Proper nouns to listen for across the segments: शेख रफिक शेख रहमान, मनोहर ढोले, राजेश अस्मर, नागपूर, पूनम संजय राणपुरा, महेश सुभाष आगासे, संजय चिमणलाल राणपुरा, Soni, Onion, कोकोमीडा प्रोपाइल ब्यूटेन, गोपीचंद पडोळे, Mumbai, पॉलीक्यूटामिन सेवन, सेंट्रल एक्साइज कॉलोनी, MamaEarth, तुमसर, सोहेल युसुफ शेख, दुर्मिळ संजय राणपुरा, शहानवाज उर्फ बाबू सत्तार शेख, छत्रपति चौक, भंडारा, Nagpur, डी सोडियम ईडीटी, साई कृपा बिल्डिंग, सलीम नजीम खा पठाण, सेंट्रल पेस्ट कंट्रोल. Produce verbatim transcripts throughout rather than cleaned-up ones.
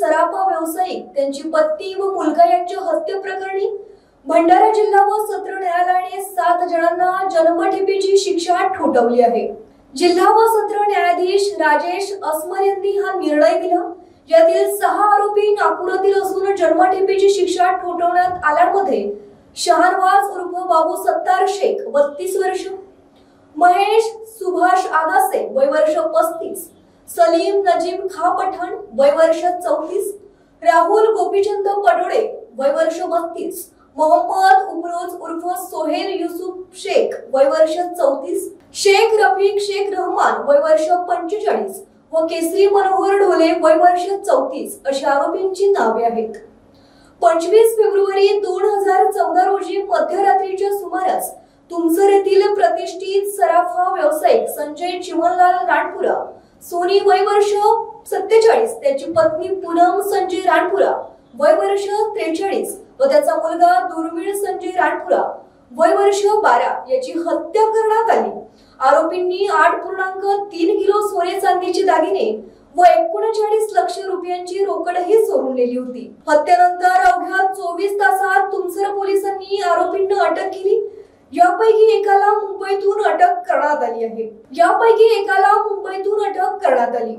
सराफा व्यावसायिक त्यांची पत्नी व मुलगा यांच्या हत्ये प्रकरणी भंडारा जिल्हा व सत्र न्यायालयाने सात जणांना जन्मठेपेची शिक्षा ठोठावली आहे। जिल्हा व सत्र न्यायाधीश राजेश अस्मर यांनी हा निर्णय दिला। यातील सहा आरोपी नागपुरातील असून जन्मठेपेची शिक्षा ठोठावण्यात आल्यामध्ये शहरवास उर्फ बाबू सत्तार शेख बत्तीस वर्ष, महेश सुभाष आगासे वय वर्ष पस्तीस, सलीम नजीम खा पठाण वय वर्ष चौतीस, राहुल गोपीचंद पडोळे वय वर्ष बत्तीस, मोहम्मद उमरोज उर्फ सोहेल युसुफ शेख वय वर्ष चौतीस, शेख रफिक शेख रहमान वय वर्ष पंचेचाळीस व केसरी मनोहर ढोले वय वर्ष चौतीस अशी आरोपींची नावे आहेत। पंचवीस फेब्रुवारी दोन हजार चौदा रोजी मध्यरात्रीच्या सुमारास तुमसर येथील प्रतिष्ठित सराफा व्यावसायिक संजय चिमणलाल राणपुरा सोनी वय वर्ष सत्तेचाळीस, त्याची पत्नी पूनम संजय राणपुरा वय वर्ष त्रेचाळीस व त्याचा मुलगा दुर्मिळ संजय राणपुरा वय वर्ष बारा याची हत्या करण्यात आली। आरोपींनी आठ पूर्णांक तीन किलो सोने चांदीचे दागिने व एकोणचाळीस लक्ष रुपयांची रोकडही चोरून नेली होती। हत्येनंतर अवघ्या चोवीस तासात तुमसर पोलिसांनी आरोपींना अटक केली। यापैकी एकाला मुंबईतून अटक करण्यात आली आहे। यापैकी एकाला मुंबईतून अटक करण्यात आली।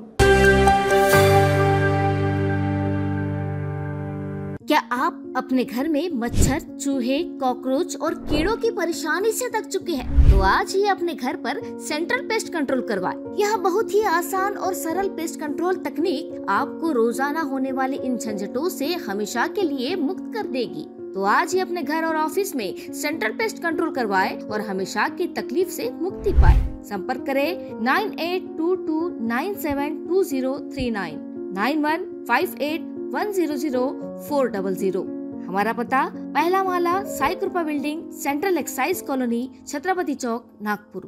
क्या आप अपने घर में मच्छर, चूहे, कॉकरोच और कीड़ों की परेशानी से तक चुके हैं? तो आज ही अपने घर पर सेंट्रल पेस्ट कंट्रोल करवाएं। यह बहुत ही आसान और सरल पेस्ट कंट्रोल तकनीक आपको रोजाना होने वाले इन झंझटों से हमेशा के लिए मुक्त कर देगी। तो आज ही अपने घर और ऑफिस में सेंट्रल पेस्ट कंट्रोल करवाएं और हमेशा की तकलीफ से मुक्ति पाएं। संपर्क करें nine eight two two nine seven two zero three nine, nine one five eight one zero zero four double zero. हमारा पता पहला माला, साई कृपा बिल्डिंग, सेंट्रल एक्साइज कॉलोनी, छत्रपति चौक, Nagpur.